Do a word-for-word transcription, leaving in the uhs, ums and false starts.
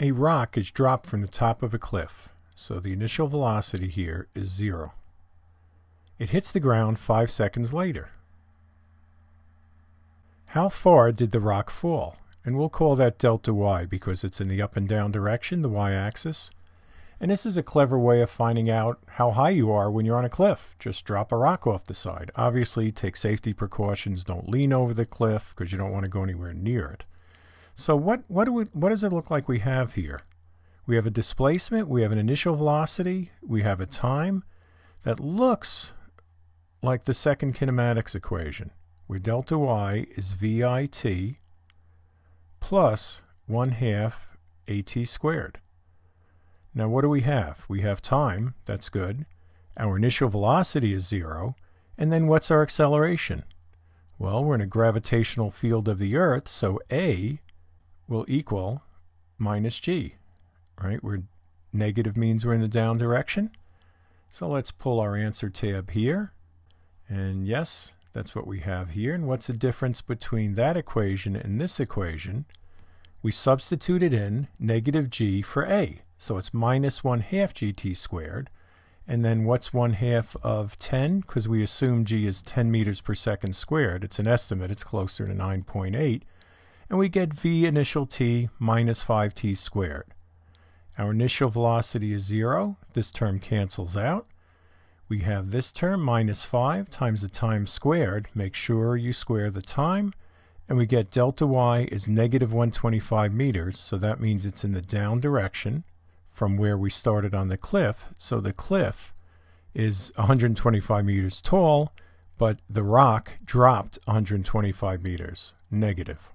A rock is dropped from the top of a cliff, so the initial velocity here is zero. It hits the ground five seconds later. How far did the rock fall? And we'll call that delta y because it's in the up and down direction, the y-axis. And this is a clever way of finding out how high you are when you're on a cliff. Just drop a rock off the side. Obviously, take safety precautions. Don't lean over the cliff because you don't want to go anywhere near it. So what, what, do we, what does it look like we have here? We have a displacement, we have an initial velocity, we have a time that looks like the second kinematics equation, where delta y is vit plus one half at squared. Now what do we have? We have time, that's good. Our initial velocity is zero. And then what's our acceleration? Well, we're in a gravitational field of the Earth, so a will equal minus g, right? We're negative means we're in the down direction. So let's pull our answer tab here. And yes, that's what we have here. And what's the difference between that equation and this equation? We substituted in negative g for a. So it's minus one half gt squared. And then what's one half of ten? Because we assume g is ten meters per second squared. It's an estimate. It's closer to nine point eight. And we get v initial t minus five t squared. Our initial velocity is zero. This term cancels out. We have this term minus five times the time squared. Make sure you square the time. And we get delta y is negative one hundred twenty-five meters. So that means it's in the down direction from where we started on the cliff. So the cliff is one hundred twenty-five meters tall, but the rock dropped one hundred twenty-five meters, negative.